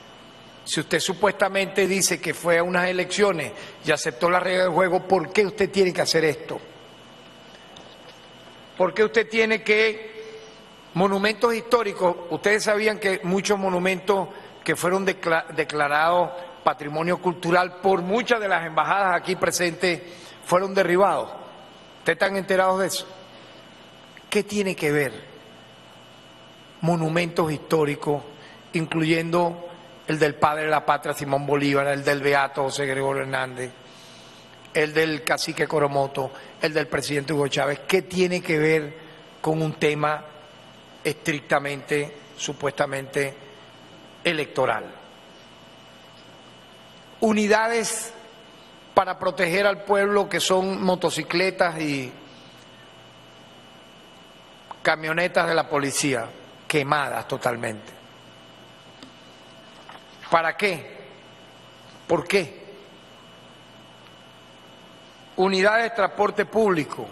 Si usted supuestamente dice que fue a unas elecciones y aceptó la regla del juego, ¿por qué usted tiene que hacer esto? ¿Por qué usted tiene que... Monumentos históricos? Ustedes sabían que muchos monumentos que fueron declarados patrimonio cultural por muchas de las embajadas aquí presentes fueron derribados. ¿Ustedes están enterados de eso? ¿Qué tiene que ver monumentos históricos, incluyendo el del padre de la patria Simón Bolívar, el del beato José Gregorio Hernández, el del cacique Coromoto, el del presidente Hugo Chávez? ¿Qué tiene que ver con un tema estrictamente, supuestamente electoral? Unidades para proteger al pueblo que son motocicletas y camionetas de la policía, quemadas totalmente. ¿Para qué? ¿Por qué? Unidades de transporte público,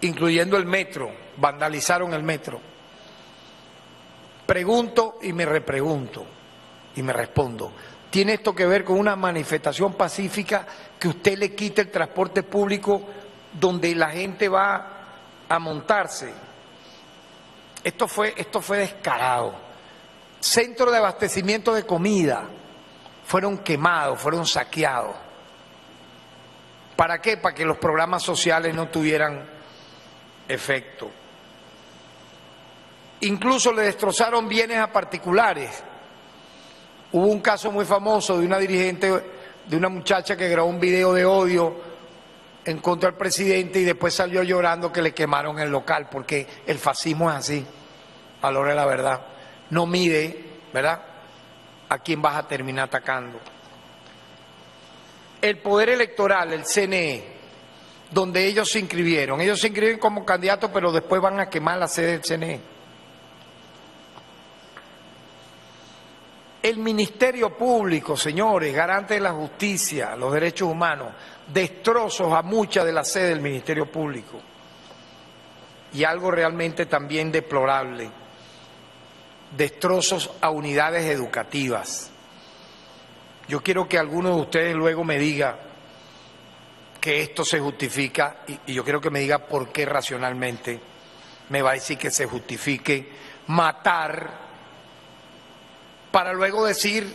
incluyendo el metro, vandalizaron el metro. Pregunto y me repregunto y me respondo. ¿Tiene esto que ver con una manifestación pacífica que usted le quite el transporte público donde la gente va a montarse? Esto fue descarado. Centros de abastecimiento de comida fueron quemados, fueron saqueados. ¿Para qué? Para que los programas sociales no tuvieran efecto. Incluso le destrozaron bienes a particulares. Hubo un caso muy famoso de una dirigente, de una muchacha que grabó un video de odio en contra del presidente y después salió llorando que le quemaron el local, porque el fascismo es así, a la hora de la verdad. No mide, ¿verdad?, a quién vas a terminar atacando. El poder electoral, el CNE, donde ellos se inscribieron como candidatos, pero después van a quemar la sede del CNE. El Ministerio Público, señores, garante de la justicia, los derechos humanos, destrozos a muchas de las sedes del Ministerio Público. Y algo realmente también deplorable, destrozos a unidades educativas. Yo quiero que alguno de ustedes luego me diga que esto se justifica, y yo quiero que me diga por qué racionalmente me va a decir que se justifique matar, para luego decir,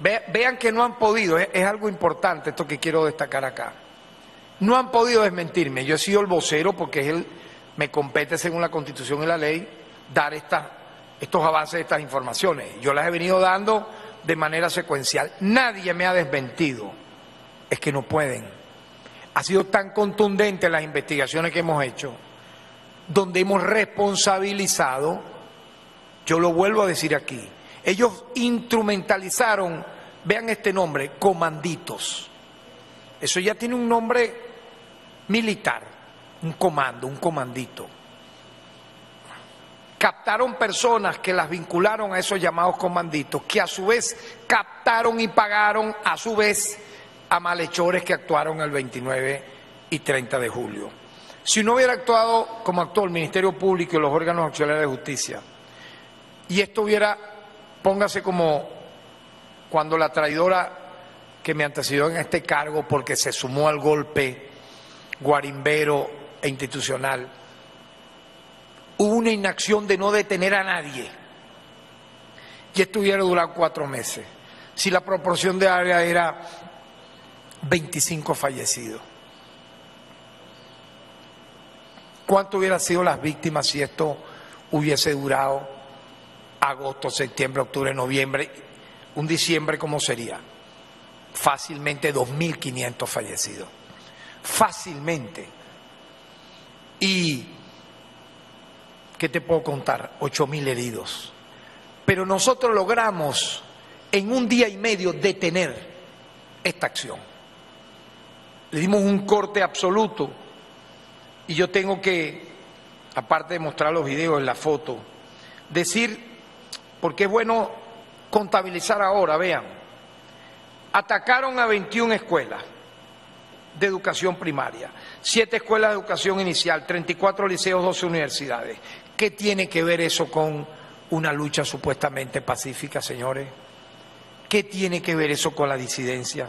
vean que no han podido, es algo importante esto que quiero destacar acá, no han podido desmentirme. Yo he sido el vocero porque me compete según la Constitución y la ley dar estos avances, estas informaciones. Yo las he venido dando de manera secuencial, nadie me ha desmentido, es que no pueden. Ha sido tan contundente las investigaciones que hemos hecho, donde hemos responsabilizado, yo lo vuelvo a decir aquí, ellos instrumentalizaron, vean este nombre, comanditos. Eso ya tiene un nombre militar, un comando, un comandito. Captaron personas que las vincularon a esos llamados comanditos, que a su vez captaron y pagaron a su vez a malhechores que actuaron el 29 y 30 de julio. Si no hubiera actuado como actuó el Ministerio Público y los órganos auxiliares de justicia, y esto hubiera... Póngase como cuando la traidora que me antecedió en este cargo porque se sumó al golpe guarimbero e institucional. Hubo una inacción de no detener a nadie y esto hubiera durado 4 meses. Si la proporción de área era 25 fallecidos. ¿Cuánto hubieran sido las víctimas si esto hubiese durado? Agosto, septiembre, octubre, noviembre, un diciembre, ¿cómo sería? Fácilmente 2.500 fallecidos. Fácilmente. Y, ¿qué te puedo contar? 8.000 heridos. Pero nosotros logramos en un día y medio detener esta acción. Le dimos un corte absoluto. Y yo tengo que, aparte de mostrar los videos en la foto, decir... Porque es bueno contabilizar ahora, vean. Atacaron a 21 escuelas de educación primaria, 7 escuelas de educación inicial, 34 liceos, 12 universidades. ¿Qué tiene que ver eso con una lucha supuestamente pacífica, señores? ¿Qué tiene que ver eso con la disidencia?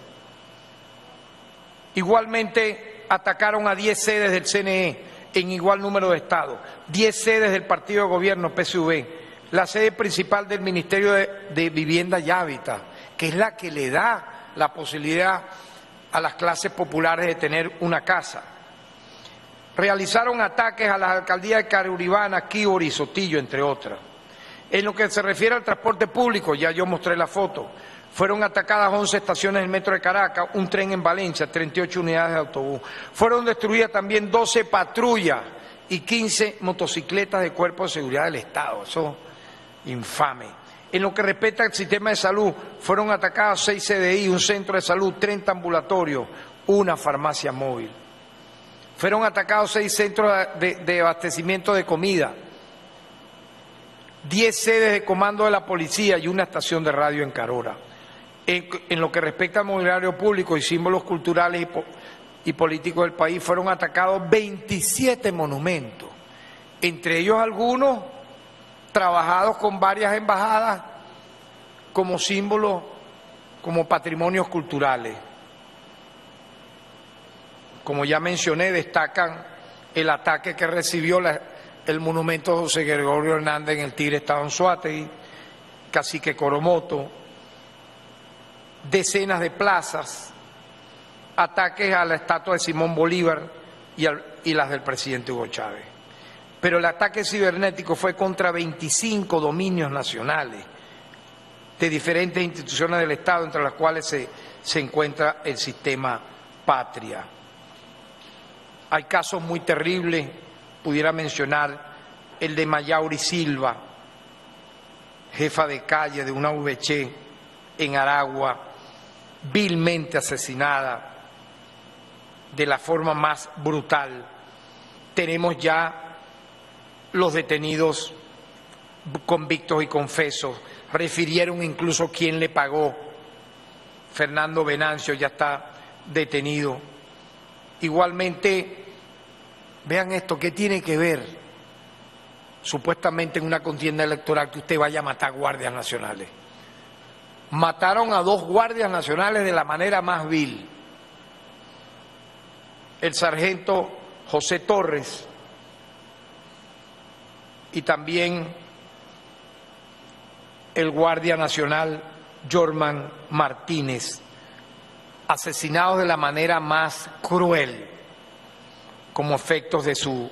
Igualmente atacaron a 10 sedes del CNE en igual número de estados, 10 sedes del partido de gobierno PSUV. La sede principal del Ministerio de Vivienda y Hábitat, que es la que le da la posibilidad a las clases populares de tener una casa. Realizaron ataques a las alcaldías de Caruribana, Quíbor y Sotillo, entre otras. En lo que se refiere al transporte público, ya yo mostré la foto, fueron atacadas 11 estaciones del metro de Caracas, un tren en Valencia, 38 unidades de autobús. Fueron destruidas también 12 patrullas y 15 motocicletas de Cuerpo de Seguridad del Estado. Eso infame. En lo que respecta al sistema de salud, fueron atacados 6 CDI, un centro de salud, 30 ambulatorios, una farmacia móvil. Fueron atacados 6 centros de abastecimiento de comida, 10 sedes de comando de la policía y una estación de radio en Carora. En lo que respecta al mobiliario público y símbolos culturales y políticos del país, fueron atacados 27 monumentos, entre ellos algunos trabajados con varias embajadas como símbolos, como patrimonios culturales. Como ya mencioné, destacan el ataque que recibió el monumento de José Gregorio Hernández en el Tigre, estado en Anzoátegui, Cacique Coromoto, decenas de plazas, ataques a la estatua de Simón Bolívar y las del presidente Hugo Chávez. Pero el ataque cibernético fue contra 25 dominios nacionales de diferentes instituciones del Estado, entre las cuales se encuentra el sistema Patria. Hay casos muy terribles, pudiera mencionar el de Mayauri Silva, jefa de calle de una UVC en Aragua, vilmente asesinada de la forma más brutal. Tenemos ya los detenidos convictos y confesos. Refirieron incluso quién le pagó. Fernando Venancio ya está detenido. Igualmente, vean esto, ¿qué tiene que ver supuestamente en una contienda electoral que usted vaya a matar guardias nacionales? Mataron a dos guardias nacionales de la manera más vil. El sargento José Torres y también el guardia nacional Jorman Martínez, asesinados de la manera más cruel, como efectos de su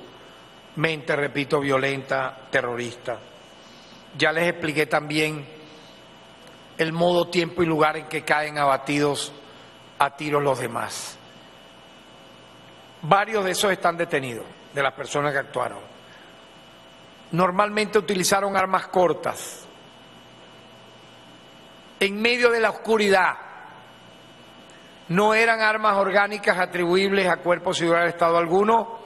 mente, repito, violenta, terrorista. Ya les expliqué también el modo, tiempo y lugar en que caen abatidos a tiros los demás. Varios de esos están detenidos, de las personas que actuaron. Normalmente utilizaron armas cortas, en medio de la oscuridad. No eran armas orgánicas atribuibles a cuerpos civiles del Estado alguno,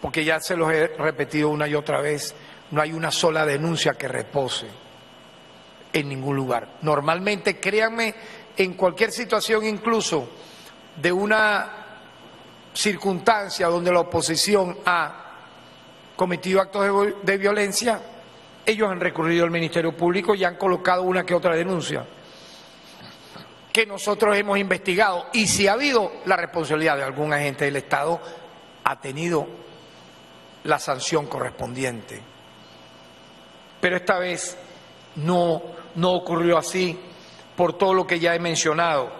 porque ya se los he repetido una y otra vez, no hay una sola denuncia que repose en ningún lugar. Normalmente, créanme, en cualquier situación, incluso de una circunstancia donde la oposición ha cometido actos de violencia, ellos han recurrido al Ministerio Público y han colocado una que otra denuncia que nosotros hemos investigado, y si ha habido la responsabilidad de algún agente del Estado, ha tenido la sanción correspondiente. Pero esta vez no ocurrió así, por todo lo que ya he mencionado.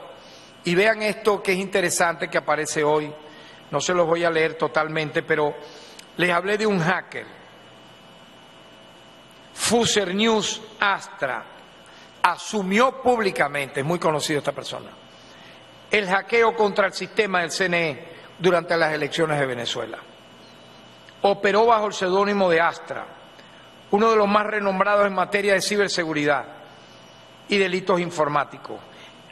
Y vean esto que es interesante, que aparece hoy, no se los voy a leer totalmente, pero les hablé de un hacker. Fuser News Astra asumió públicamente, es muy conocido esta persona, el hackeo contra el sistema del CNE durante las elecciones de Venezuela. Operó bajo el seudónimo de Astra, uno de los más renombrados en materia de ciberseguridad y delitos informáticos.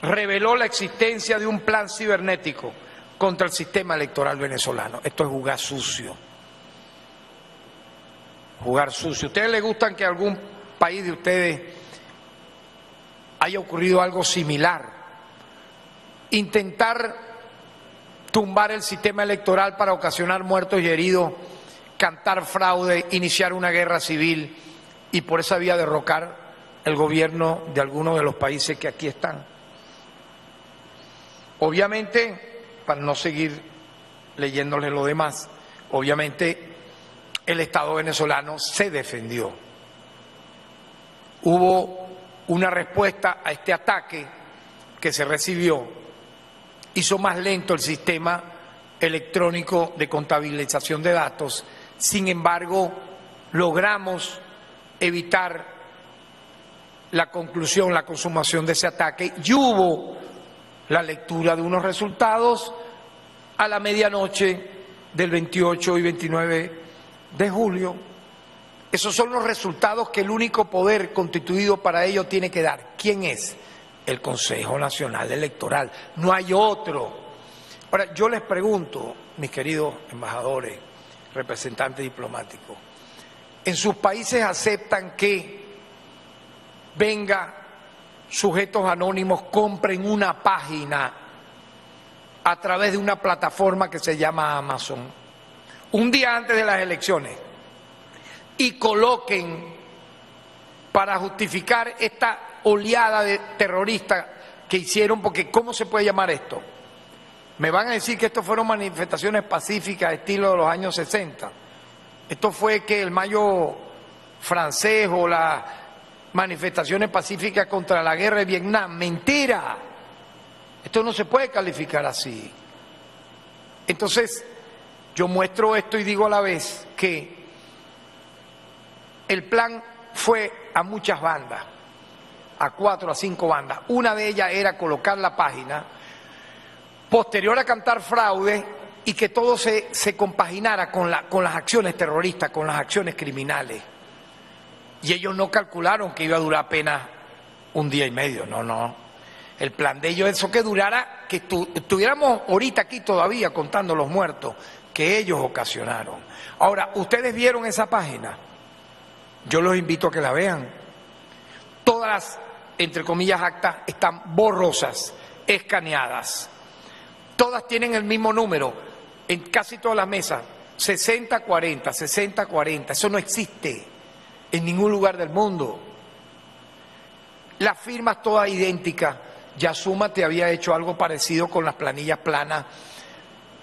Reveló la existencia de un plan cibernético contra el sistema electoral venezolano. Esto es jugar sucio. Jugar sucio. ¿Ustedes les gustan que en algún país de ustedes haya ocurrido algo similar? Intentar tumbar el sistema electoral para ocasionar muertos y heridos, cantar fraude, iniciar una guerra civil y por esa vía derrocar el gobierno de algunos de los países que aquí están. Obviamente, para no seguir leyéndoles lo demás, obviamente el Estado venezolano se defendió. Hubo una respuesta a este ataque que se recibió. Hizo más lento el sistema electrónico de contabilización de datos. Sin embargo, logramos evitar la conclusión, la consumación de ese ataque. Y hubo la lectura de unos resultados a la medianoche del 28 y 29 de julio. Esos son los resultados que el único poder constituido para ello tiene que dar. ¿Quién es? El Consejo Nacional Electoral. No hay otro. Ahora, yo les pregunto, mis queridos embajadores, representantes diplomáticos, ¿en sus países aceptan que venga sujetos anónimos, compren una página a través de una plataforma que se llama Amazon, un día antes de las elecciones, y coloquen para justificar esta oleada de terroristas que hicieron, porque ¿cómo se puede llamar esto? Me van a decir que esto fueron manifestaciones pacíficas estilo de los años 60. Esto fue que el Mayo francés o las manifestaciones pacíficas contra la guerra de Vietnam. ¡Mentira! Esto no se puede calificar así. Entonces, yo muestro esto y digo a la vez que el plan fue a muchas bandas, a 4 a 5 bandas. Una de ellas era colocar la página, posterior a cantar fraude y que todo se compaginara con las acciones terroristas, con las acciones criminales. Y ellos no calcularon que iba a durar apenas un día y medio, no, no. El plan de ellos es que durara, que estuviéramos ahorita aquí todavía contando los muertos que ellos ocasionaron. Ahora, ustedes vieron esa página, yo los invito a que la vean. Todas las, entre comillas, actas están borrosas, escaneadas. Todas tienen el mismo número, en casi todas las mesas, 60-40, 60-40, eso no existe en ningún lugar del mundo. Las firmas todas idénticas. Ya Súmate había hecho algo parecido con las planillas planas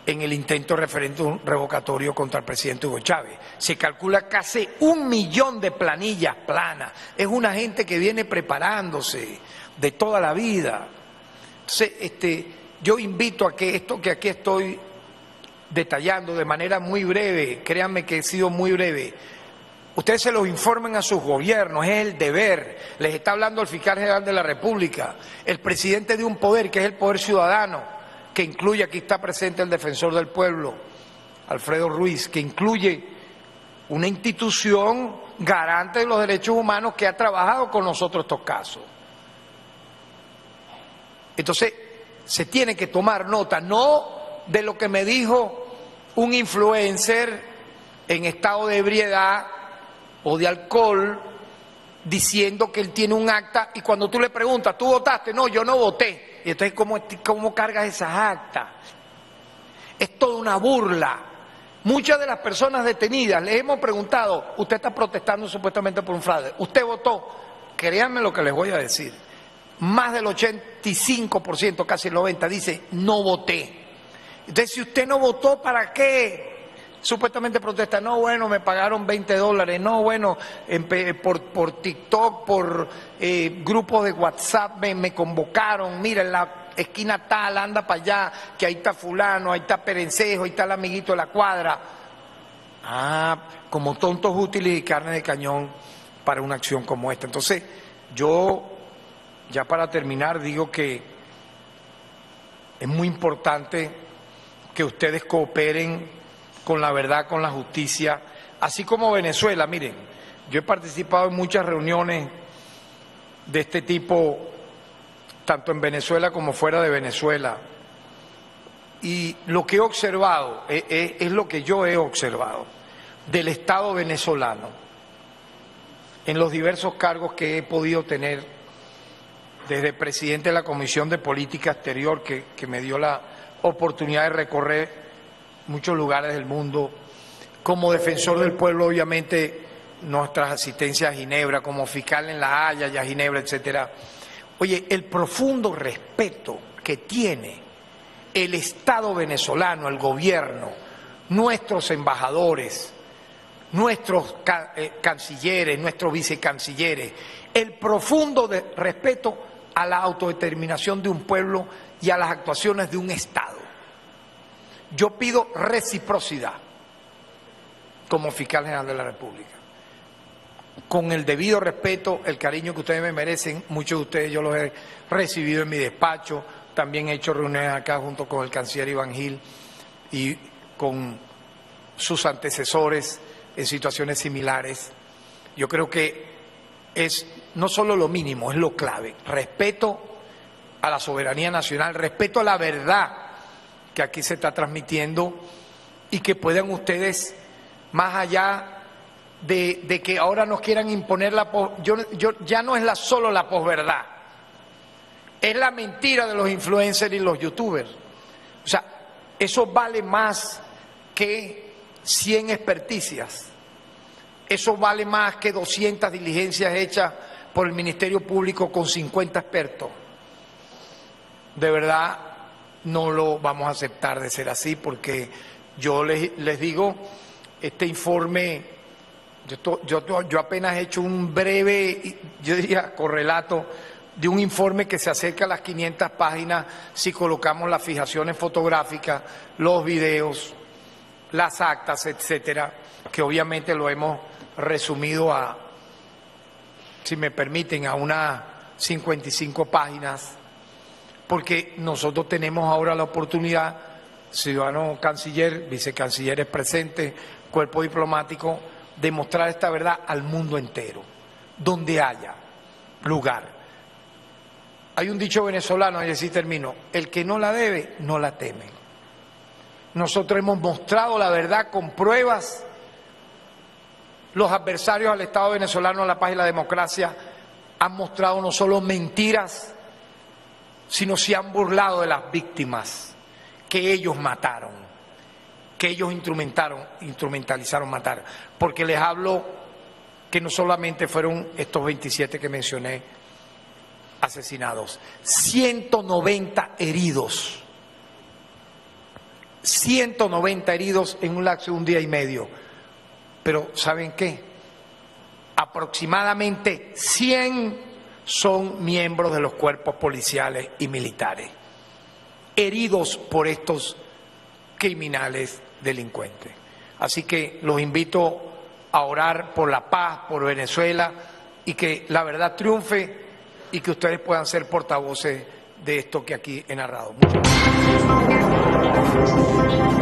en el intento referéndum revocatorio contra el presidente Hugo Chávez. Se calcula casi 1 millón de planillas planas. Es una gente que viene preparándose de toda la vida. Entonces, yo invito a que esto que aquí estoy detallando de manera muy breve, créanme que he sido muy breve, ustedes se los informen a sus gobiernos, es el deber. Les está hablando el fiscal general de la República, el presidente de un poder que es el poder ciudadano, que incluye, aquí está presente el defensor del pueblo, Alfredo Ruiz, que incluye una institución garante de los derechos humanos que ha trabajado con nosotros estos casos. Entonces, se tiene que tomar nota, no de lo que me dijo un influencer en estado de ebriedad o de alcohol, diciendo que él tiene un acta, y cuando tú le preguntas, ¿tú votaste? No, yo no voté. Y entonces, ¿cómo cargas esas actas? Es toda una burla. Muchas de las personas detenidas, les hemos preguntado, usted está protestando supuestamente por un fraude, ¿usted votó? Créanme lo que les voy a decir. Más del 85%, casi el 90%, dice, no voté. Entonces, si usted no votó, ¿para qué? Supuestamente protesta, no, bueno, me pagaron $20, no, bueno, por TikTok, por grupos de WhatsApp me convocaron, mira, en la esquina tal, anda para allá, que ahí está fulano, ahí está Perencejo, ahí está el amiguito de la cuadra. Ah, como tontos útiles y carne de cañón para una acción como esta. Entonces, yo, ya para terminar, digo que es muy importante que ustedes cooperen con la verdad, con la justicia, así como Venezuela. Miren, yo he participado en muchas reuniones de este tipo, tanto en Venezuela como fuera de Venezuela, y lo que he observado, es lo que yo he observado del Estado venezolano, en los diversos cargos que he podido tener, desde presidente de la Comisión de Política Exterior, que me dio la oportunidad de recorrer muchos lugares del mundo, como defensor del pueblo, obviamente, nuestras asistencias a Ginebra, como fiscal en La Haya y a Ginebra, etcétera. Oye, el profundo respeto que tiene el Estado venezolano, el gobierno, nuestros embajadores, nuestros cancilleres, nuestros vicecancilleres, el profundo respeto a la autodeterminación de un pueblo y a las actuaciones de un Estado. Yo pido reciprocidad como fiscal general de la República. Con el debido respeto, el cariño que ustedes me merecen, muchos de ustedes yo los he recibido en mi despacho, también he hecho reuniones acá junto con el canciller Iván Gil y con sus antecesores en situaciones similares. Yo creo que es no solo lo mínimo, es lo clave. Respeto a la soberanía nacional, respeto a la verdad que aquí se está transmitiendo, y que puedan ustedes, más allá de que ahora nos quieran imponer la posverdad, ya no es solo la posverdad, es la mentira de los influencers y los youtubers. O sea, eso vale más que 100 experticias, Eso vale más que 200 diligencias hechas por el Ministerio Público con 50 expertos. De verdad, no lo vamos a aceptar de ser así, porque yo les digo, este informe... Yo apenas he hecho un breve, yo diría, correlato de un informe que se acerca a las 500 páginas si colocamos las fijaciones fotográficas, los videos, las actas, etcétera, que obviamente lo hemos resumido a, si me permiten, a unas 55 páginas, porque nosotros tenemos ahora la oportunidad, ciudadano canciller, vicecancilleres presentes, cuerpo diplomático, demostrar esta verdad al mundo entero, donde haya lugar. Hay un dicho venezolano, y así termino, el que no la debe, no la teme. Nosotros hemos mostrado la verdad con pruebas. Los adversarios al Estado venezolano, a la paz y la democracia, han mostrado no solo mentiras, sino se han burlado de las víctimas que ellos mataron, que ellos instrumentalizaron matar, porque les hablo que no solamente fueron estos 27 que mencioné asesinados, 190 heridos, 190 heridos en un lapso de un día y medio, pero ¿saben qué? Aproximadamente 100 son miembros de los cuerpos policiales y militares, heridos por estos criminales delincuentes. Así que los invito a orar por la paz, por Venezuela, y que la verdad triunfe y que ustedes puedan ser portavoces de esto que aquí he narrado. Muchas gracias.